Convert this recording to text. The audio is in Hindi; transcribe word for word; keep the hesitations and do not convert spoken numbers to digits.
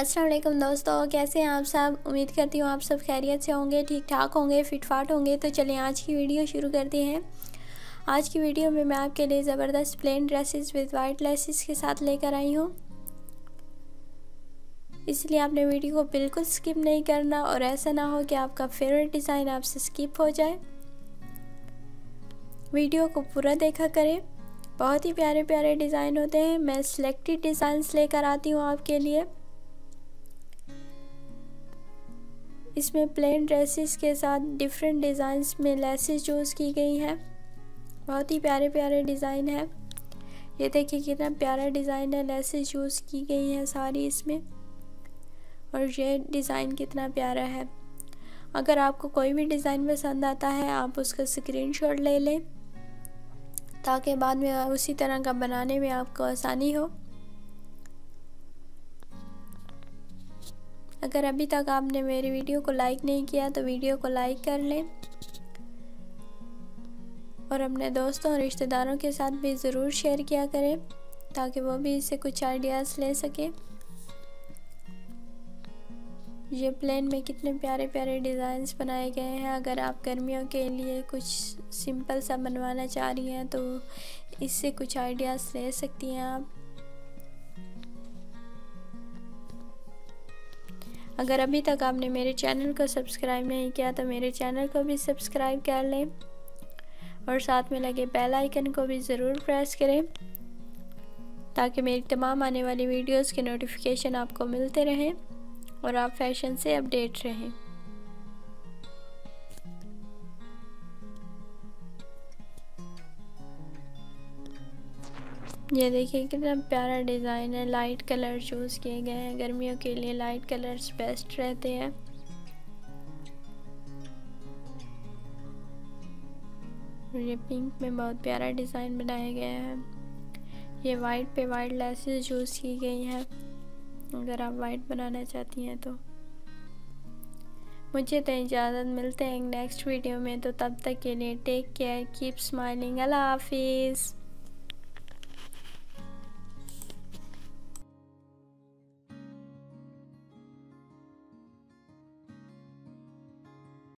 अस्सलाम वालेकुम दोस्तों, कैसे हैं आप सब। उम्मीद करती हूँ आप सब खैरियत से होंगे, ठीक ठाक होंगे, फिटफाट होंगे। तो चलें आज की वीडियो शुरू करते हैं। आज की वीडियो में मैं आपके लिए ज़बरदस्त plain dresses with white laces के साथ लेकर आई हूँ, इसलिए आपने वीडियो को बिल्कुल स्किप नहीं करना और ऐसा ना हो कि आपका फेवरेट डिज़ाइन आपसे स्किप हो जाए। वीडियो को पूरा देखा करें, बहुत ही प्यारे प्यारे डिज़ाइन होते हैं। मैं सिलेक्टेड डिज़ाइंस लेकर आती हूँ आपके लिए। इसमें प्लेन ड्रेसेस के साथ डिफरेंट डिज़ाइंस में लेसेस चूज़ की गई हैं, बहुत ही प्यारे प्यारे डिज़ाइन है। ये देखिए कितना प्यारा डिज़ाइन है, लेसेस चूज़ की गई हैं सारी इसमें, और ये डिज़ाइन कितना प्यारा है। अगर आपको कोई भी डिज़ाइन पसंद आता है आप उसका स्क्रीनशॉट ले लें ताकि बाद में उसी तरह का बनाने में आपको आसानी हो। अगर अभी तक आपने मेरी वीडियो को लाइक नहीं किया तो वीडियो को लाइक कर लें और अपने दोस्तों और रिश्तेदारों के साथ भी ज़रूर शेयर किया करें ताकि वो भी इससे कुछ आइडियाज़ ले सकें। ये प्लेन में कितने प्यारे प्यारे डिज़ाइंस बनाए गए हैं। अगर आप गर्मियों के लिए कुछ सिंपल सा बनवाना चाह रही हैं तो इससे कुछ आइडियाज़ ले सकती हैं आप। अगर अभी तक आपने मेरे चैनल को सब्सक्राइब नहीं किया तो मेरे चैनल को भी सब्सक्राइब कर लें और साथ में लगे बेल आइकन को भी ज़रूर प्रेस करें ताकि मेरी तमाम आने वाली वीडियोस के नोटिफिकेशन आपको मिलते रहें और आप फैशन से अपडेट रहें। ये देखिए कितना प्यारा डिज़ाइन है, लाइट कलर चूज़ किए गए हैं। गर्मियों के लिए लाइट कलर्स बेस्ट रहते हैं। ये पिंक में बहुत प्यारा डिज़ाइन बनाया गया है। ये वाइट पे वाइट लेसेस चूज़ की गई हैं, अगर आप वाइट बनाना चाहती हैं तो। मुझे तो इजाज़त, मिलते हैं नेक्स्ट वीडियो में। तो तब तक के लिए टेक केयर, कीप स्माइलिंग, अल्लाह हाफिज़।